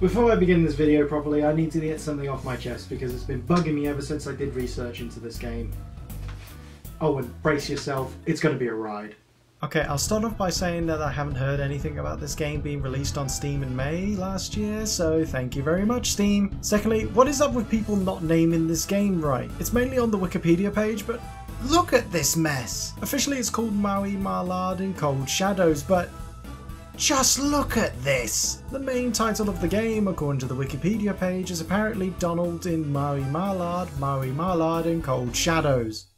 Before I begin this video properly, I need to get something off my chest because it's been bugging me ever since I did research into this game. Oh, and brace yourself, it's going to be a ride. Okay, I'll start off by saying that I haven't heard anything about this game being released on Steam in May last year, so thank you very much, Steam. Secondly, what is up with people not naming this game right? It's mainly on the Wikipedia page, but look at this mess! Officially it's called Maui Mallard in Cold Shadows, but just look at this! The main title of the game, according to the Wikipedia page, is apparently Donald in Maui Mallard in Cold Shadows.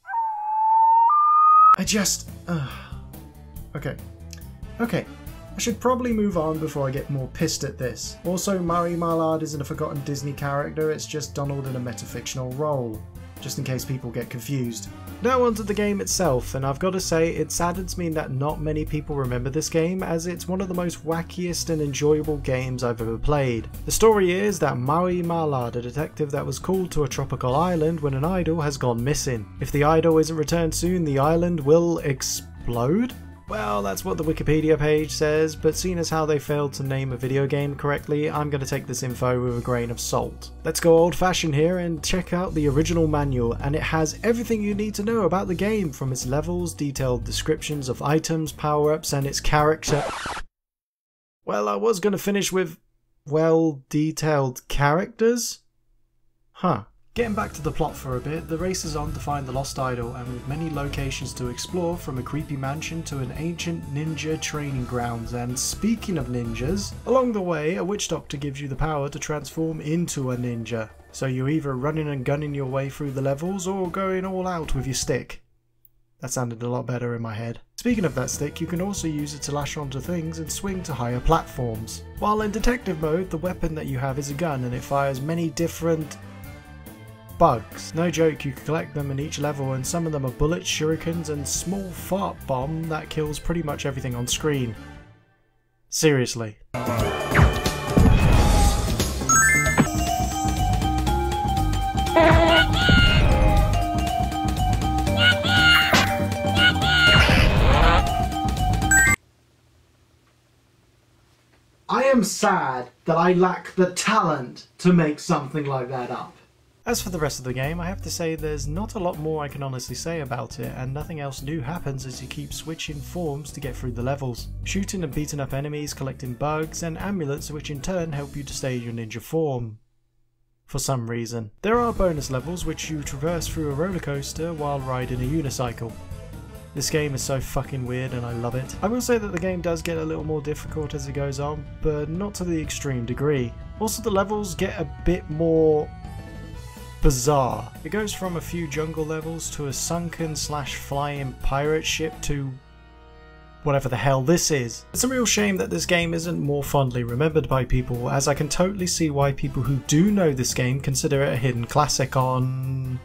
I just... Okay, I should probably move on before I get more pissed at this. Also, Maui Mallard isn't a forgotten Disney character, it's just Donald in a metafictional role. Just in case people get confused. Now onto the game itself, and I've got to say it saddens me that not many people remember this game, as it's one of the most wackiest and enjoyable games I've ever played. The story is that Maui Mallard, a detective that was called to a tropical island when an idol has gone missing. If the idol isn't returned soon, the island will explode? Well, that's what the Wikipedia page says, but seeing as how they failed to name a video game correctly, I'm going to take this info with a grain of salt. Let's go old-fashioned here and check out the original manual, and it has everything you need to know about the game, from its levels, detailed descriptions of items, power-ups, and its character. Well, I was going to finish with, well, detailed characters? Huh. Getting back to the plot for a bit, the race is on to find the lost idol, and with many locations to explore, from a creepy mansion to an ancient ninja training grounds. And speaking of ninjas, along the way a witch doctor gives you the power to transform into a ninja, so you're either running and gunning your way through the levels or going all out with your stick. That sounded a lot better in my head. Speaking of that stick, you can also use it to lash onto things and swing to higher platforms. While in detective mode, the weapon that you have is a gun, and it fires many different... bugs. No joke, you can collect them in each level, and some of them are bullets, shurikens, and small fart bomb that kills pretty much everything on screen. Seriously. I am sad that I lack the talent to make something like that up. As for the rest of the game, I have to say there's not a lot more I can honestly say about it, and nothing else new happens as you keep switching forms to get through the levels, shooting and beating up enemies, collecting bugs and amulets, which in turn help you to stay in your ninja form. For some reason. There are bonus levels which you traverse through a roller coaster while riding a unicycle. This game is so fucking weird and I love it. I will say that the game does get a little more difficult as it goes on, but not to the extreme degree. Also, the levels get a bit more... bizarre. It goes from a few jungle levels to a sunken / flying pirate ship to whatever the hell this is. It's a real shame that this game isn't more fondly remembered by people, as I can totally see why people who do know this game consider it a hidden classic on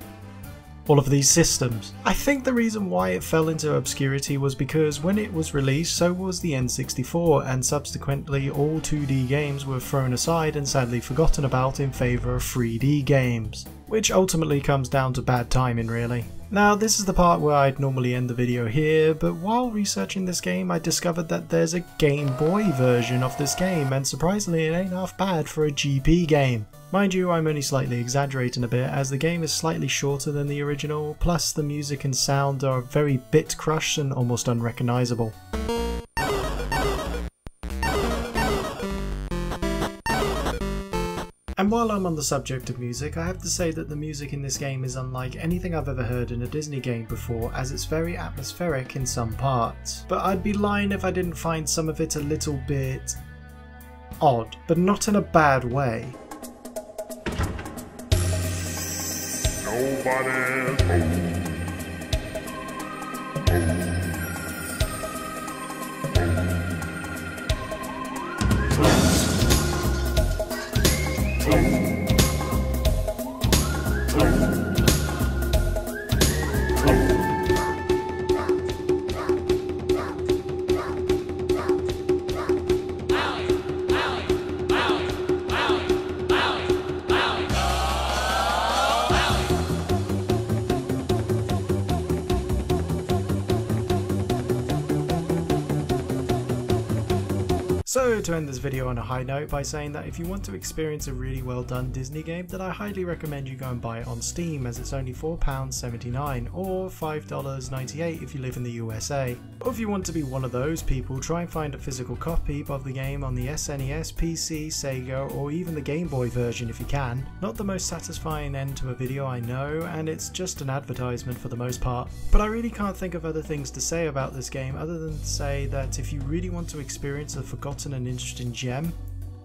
all of these systems. I think the reason why it fell into obscurity was because when it was released, so was the N64, and subsequently all 2D games were thrown aside and sadly forgotten about in favour of 3D games, which ultimately comes down to bad timing really. Now, this is the part where I'd normally end the video here, but while researching this game I discovered that there's a Game Boy version of this game, and surprisingly it ain't half bad for a GP game. Mind you, I'm only slightly exaggerating a bit, as the game is slightly shorter than the original, plus the music and sound are very bit crushed and almost unrecognisable. And while I'm on the subject of music, I have to say that the music in this game is unlike anything I've ever heard in a Disney game before, as it's very atmospheric in some parts. But I'd be lying if I didn't find some of it a little bit... odd, but not in a bad way. Nobody's home. So to end this video on a high note by saying that if you want to experience a really well done Disney game, then I highly recommend you go and buy it on Steam, as it's only £4.79 or $5.98 if you live in the USA. Or if you want to be one of those people, try and find a physical copy of the game on the SNES, PC, Sega, or even the Game Boy version if you can. Not the most satisfying end to a video, I know, and it's just an advertisement for the most part, but I really can't think of other things to say about this game other than to say that if you really want to experience a forgotten and interesting gem,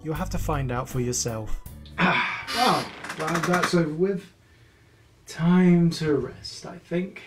you'll have to find out for yourself. Well, glad that's over with. Time to rest, I think.